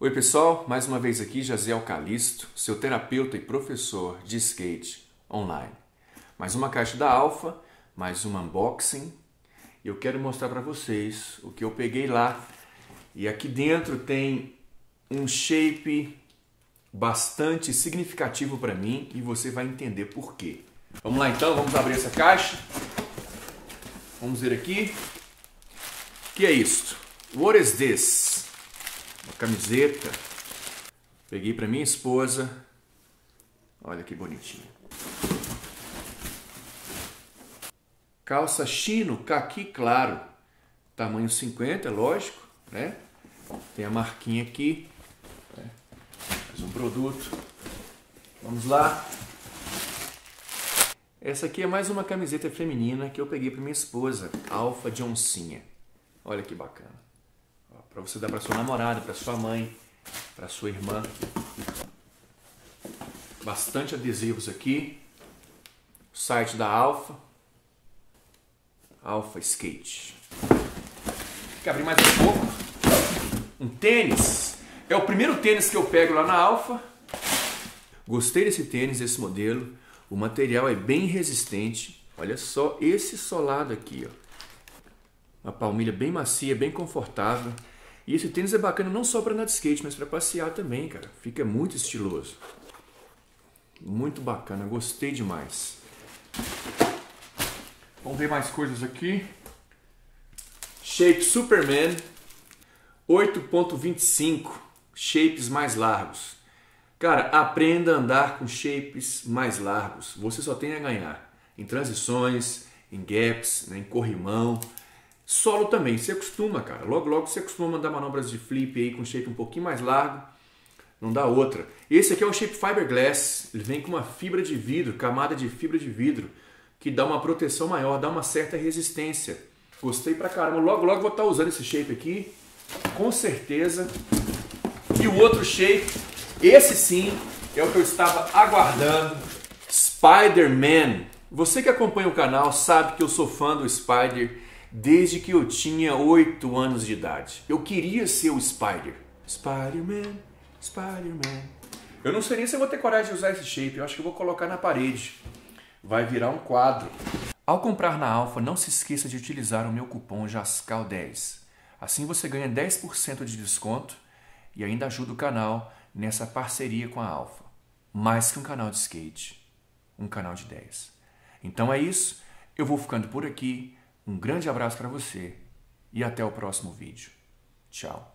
Oi pessoal, mais uma vez aqui Jasiel Calixto, seu terapeuta e professor de skate online. Mais uma caixa da Alfa, mais um unboxing. Eu quero mostrar para vocês o que eu peguei lá. E aqui dentro tem um shape bastante significativo para mim e você vai entender por quê. Vamos lá então, vamos abrir essa caixa. Vamos ver aqui. O que é isto? What is this? Uma camiseta, peguei para minha esposa, olha que bonitinha. Calça chino, caqui claro, tamanho 50, lógico, né? Tem a marquinha aqui, né? Mais um produto, vamos lá. Essa aqui é mais uma camiseta feminina que eu peguei para minha esposa, Alfa de oncinha, olha que bacana. Para você dar para sua namorada, para sua mãe, para sua irmã. Bastante adesivos aqui. O site da Alfa. Alfa Skate. Tem que abrir mais um pouco. Um tênis. É o primeiro tênis que eu pego lá na Alfa. Gostei desse tênis, desse modelo. O material é bem resistente. Olha só esse solado aqui, ó. Uma palmilha bem macia, bem confortável. E esse tênis é bacana não só para andar de skate, mas para passear também, cara. Fica muito estiloso. Muito bacana, gostei demais. Vamos ver mais coisas aqui. Shape Superman 8.25. Shapes mais largos. Cara, aprenda a andar com shapes mais largos. Você só tem a ganhar. Em transições, em gaps, né, em corrimão. Solo também, você acostuma, cara. Logo, logo você acostuma mandar manobras de flip aí com shape um pouquinho mais largo. Não dá outra. Esse aqui é um shape fiberglass. Ele vem com uma fibra de vidro, camada de fibra de vidro, que dá uma proteção maior, dá uma certa resistência. Gostei pra caramba. Logo, logo vou estar usando esse shape aqui, com certeza. E o outro shape, esse sim, é o que eu estava aguardando. Spider-Man. Você que acompanha o canal sabe que eu sou fã do Spider-Man. Desde que eu tinha 8 anos de idade. Eu queria ser o Spider. Spider-Man, Spider-Man. Eu não sei nem se eu vou ter coragem de usar esse shape. Eu acho que eu vou colocar na parede. Vai virar um quadro. Ao comprar na Alfa, não se esqueça de utilizar o meu cupom JASCAL10. Assim você ganha 10% de desconto e ainda ajuda o canal nessa parceria com a Alfa. Mais que um canal de skate, um canal de 10. Então é isso. Eu vou ficando por aqui. Um grande abraço para você e até o próximo vídeo. Tchau!